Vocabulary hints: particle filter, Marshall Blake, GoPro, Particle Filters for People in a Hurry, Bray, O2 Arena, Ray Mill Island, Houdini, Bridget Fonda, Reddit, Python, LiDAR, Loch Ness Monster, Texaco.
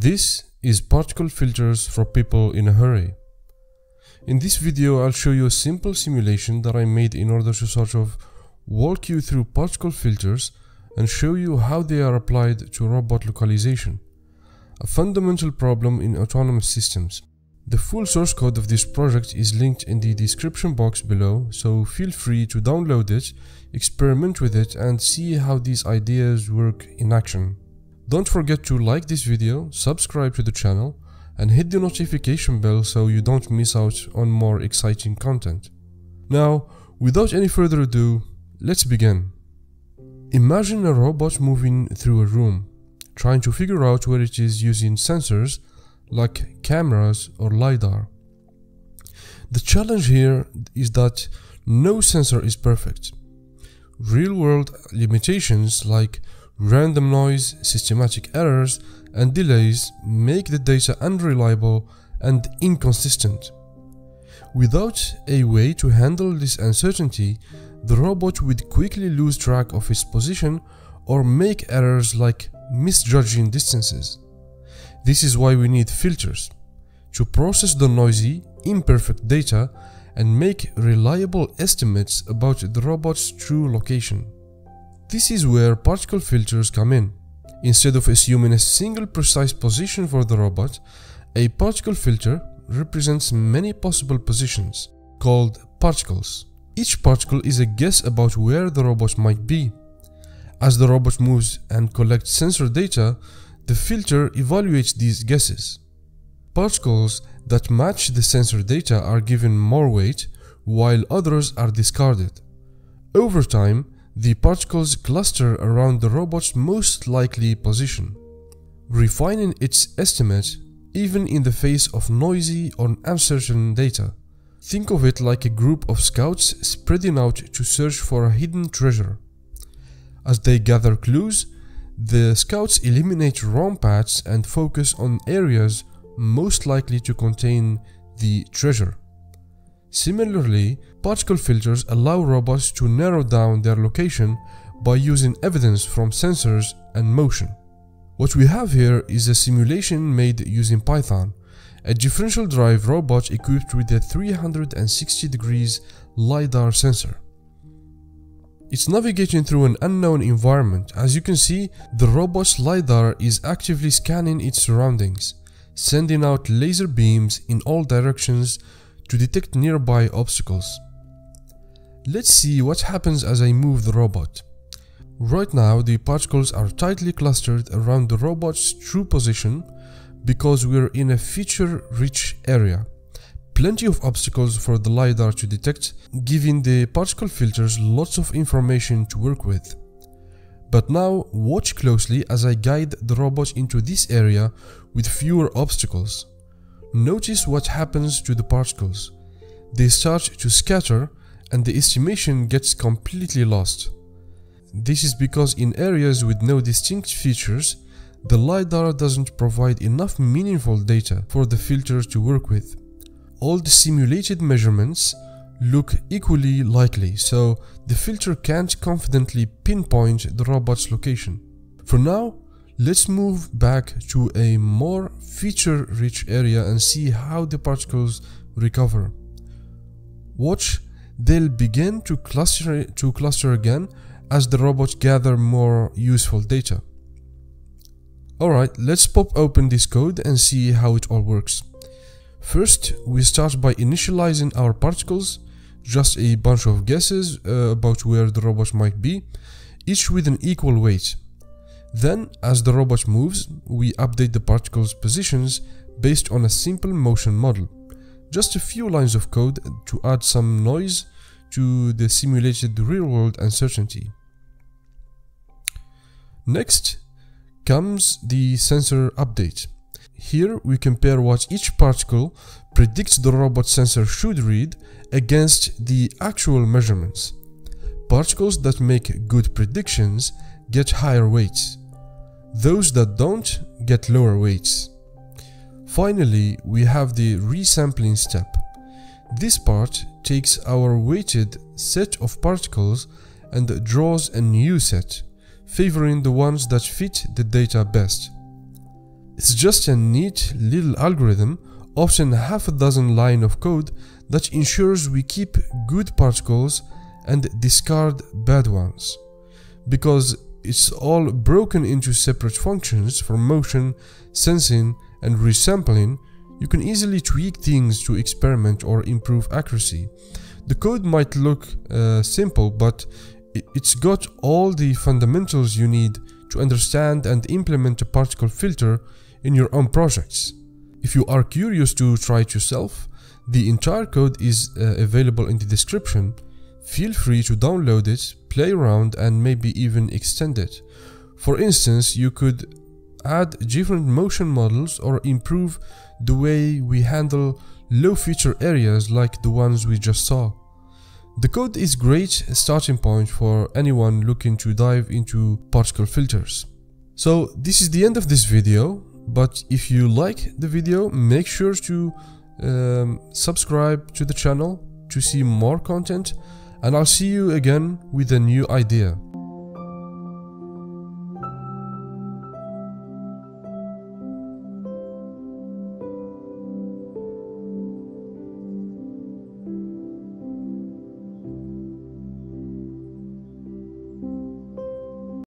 This is Particle Filters for People in a Hurry. In this video I'll show you a simple simulation that I made in order to sort of walk you through particle filters and show you how they are applied to robot localization, a fundamental problem in autonomous systems. The full source code of this project is linked in the description box below, so feel free to download it, experiment with it and see how these ideas work in action. Don't forget to like this video, subscribe to the channel and hit the notification bell so you don't miss out on more exciting content. Now, without any further ado, let's begin. Imagine a robot moving through a room, trying to figure out where it is using sensors like cameras or LiDAR. The challenge here is that no sensor is perfect. Real-world limitations like random noise, systematic errors, and delays make the data unreliable and inconsistent. Without a way to handle this uncertainty, the robot would quickly lose track of its position or make errors like misjudging distances. This is why we need filters, to process the noisy, imperfect data and make reliable estimates about the robot's true location. This is where particle filters come in. Instead of assuming a single precise position for the robot, a particle filter represents many possible positions, called particles. Each particle is a guess about where the robot might be. As the robot moves and collects sensor data, the filter evaluates these guesses. Particles that match the sensor data are given more weight, while others are discarded. Over time, the particles cluster around the robot's most likely position, refining its estimate even in the face of noisy or uncertain data. Think of it like a group of scouts spreading out to search for a hidden treasure. As they gather clues, the scouts eliminate wrong paths and focus on areas most likely to contain the treasure. Similarly, particle filters allow robots to narrow down their location by using evidence from sensors and motion. What we have here is a simulation made using Python, a differential drive robot equipped with a 360 degrees LiDAR sensor. It's navigating through an unknown environment. As you can see, the robot's LiDAR is actively scanning its surroundings, sending out laser beams in all directions to detect nearby obstacles. Let's see what happens as I move the robot. Right now, the particles are tightly clustered around the robot's true position because we're in a feature-rich area. Plenty of obstacles for the LiDAR to detect, giving the particle filters lots of information to work with. But now, watch closely as I guide the robot into this area with fewer obstacles. Notice what happens to the particles. They start to scatter and the estimation gets completely lost. This is because in areas with no distinct features, the LiDAR doesn't provide enough meaningful data for the filter to work with. All the simulated measurements look equally likely, so the filter can't confidently pinpoint the robot's location. For now, let's move back to a more feature-rich area and see how the particles recover. Watch, they'll begin to cluster again as the robots gather more useful data. Alright, let's pop open this code and see how it all works. First, we start by initializing our particles, just a bunch of guesses about where the robot might be, each with an equal weight. Then, as the robot moves, we update the particles' positions based on a simple motion model. Just a few lines of code to add some noise to the simulated real-world uncertainty. Next comes the sensor update. Here we compare what each particle predicts the robot sensor should read against the actual measurements. Particles that make good predictions get higher weights. Those that don't get lower weights. Finally, we have the resampling step. This part takes our weighted set of particles and draws a new set, favoring the ones that fit the data best. It's just a neat little algorithm, often half a dozen lines of code, that ensures we keep good particles and discard bad ones, because it's all broken into separate functions for motion, sensing and resampling. You can easily tweak things to experiment or improve accuracy. The code might look simple, but it's got all the fundamentals you need to understand and implement a particle filter in your own projects. If you are curious to try it yourself, the entire code is available in the description. Feel free to download it, play around and maybe even extend it. For instance, you could add different motion models or improve the way we handle low feature areas like the ones we just saw. The code is a great starting point for anyone looking to dive into particle filters. So this is the end of this video, but if you like the video, make sure to subscribe to the channel to see more content, and I'll see you again with a new idea.